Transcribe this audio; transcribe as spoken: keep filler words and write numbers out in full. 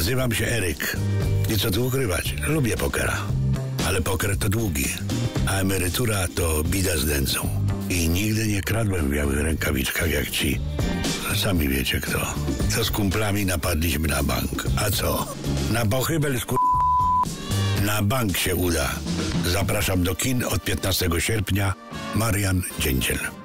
Nazywam się Eryk. Nie co tu ukrywać, lubię pokera. Ale poker to długi, a emerytura to bida z nędzą. I nigdy nie kradłem w białych rękawiczkach jak ci. Sami wiecie kto. To z kumplami napadliśmy na bank. A co? Na pochybel sku... Na bank się uda. Zapraszam do kin od piętnastego sierpnia. Marian Dziędziel.